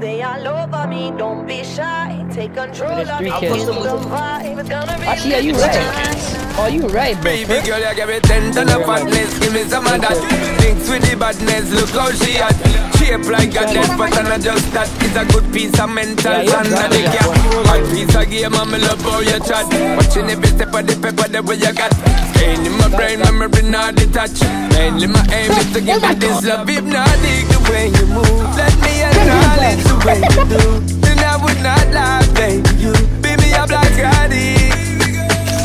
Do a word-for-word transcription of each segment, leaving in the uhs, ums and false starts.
they all over me. Don't be shy. Take control of me. Actually, are you right? Are you right, bro? Baby girl, you give me ten ton of fatness. Give me some of that. Thinks with the badness. Look how she at. Shape like a death, but I just that. It's a good piece of mental and a dick. One piece of game, and me love how you chat. Watching every step of the paper, the way you got. Staying in my brain, memory not detached. Mainly my aim is to give me this love. If not, dig the way you move. Let me acknowledge the way you do. Then I would not lie, baby. You beat me up like I did.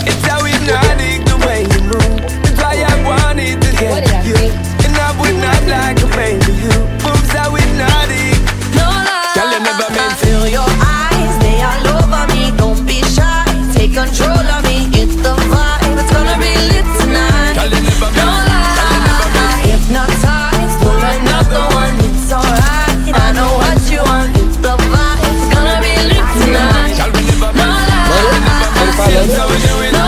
It's how hypnotic the way you move. That's why I wanted to get you. And I would not lie, baby. You moves how hypnotic. No lie. Tell them never meant to. Feel your eyes, they all over me. Don't be shy, take control of me. It's the vibe, it's gonna be lit tonight. Tell them never meant to. No lie. Hypnotized for another one, it's alright. I know what you want, it's the vibe, it's gonna be lit tonight. No lie, no lie, no lie, it's gonna be lit tonight. No lie, no lie, no lie, no lie, it's gonna be lit tonight.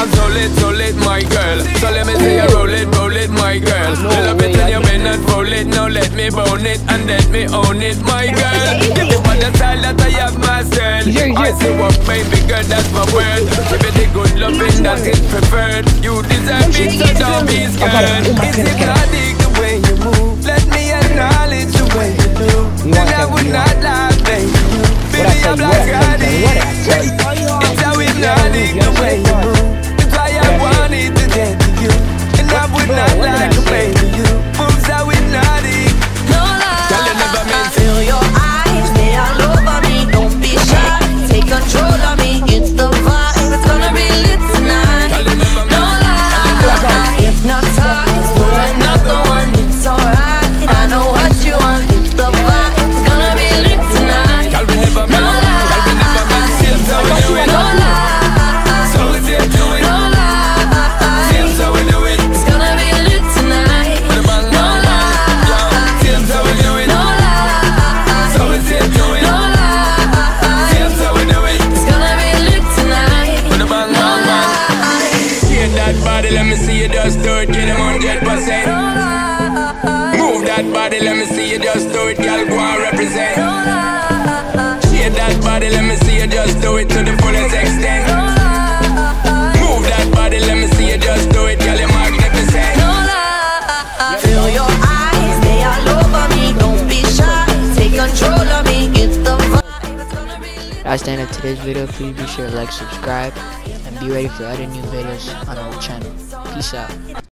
I'm so lit, so lit, my girl. So let me see you roll it, roll it, my girl. No, a little bit and you may not roll it. Now let me bone it and let me own it, my girl. Give me one the style that I have myself. I see what baby girl, that's my word. Give me the good loving that is preferred. You deserve it, so don't be scared. It's hypnotic the way you move. Let me acknowledge the way you do. Then I would not lie, baby. Baby, I'm like I did. It's how hypnotic the way you move. That's why I wanted to get to you. And I would not lie, baby. You moves how hypnotic. No lie. Tell you never meant to. Feel your eyes, they all over me. Don't be shy, take control of me. It's the vibe, it's gonna be lit tonight. No lie. If not time for another one, it's alright. I know what you want. It's the vibe, it's gonna be lit tonight. No lie. No lie. Let me see you just do it, get him one hundred percent. Move that body, let me see you just do it, girl, go and represent. Shake that body, let me see you just do it to the fullest extent. Move that body, let me see you just do it, girl, you're magnificent. Feel your eyes, they all over me, don't be shy, take control of me, it's the vibe. That's the end of today's video. Please be sure to like, subscribe, and be ready for other new videos on our channel. Peace out.